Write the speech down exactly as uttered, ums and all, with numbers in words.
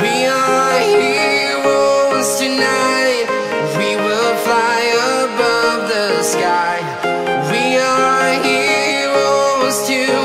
We are heroes tonight. We will fly above the sky. We are heroes tonight.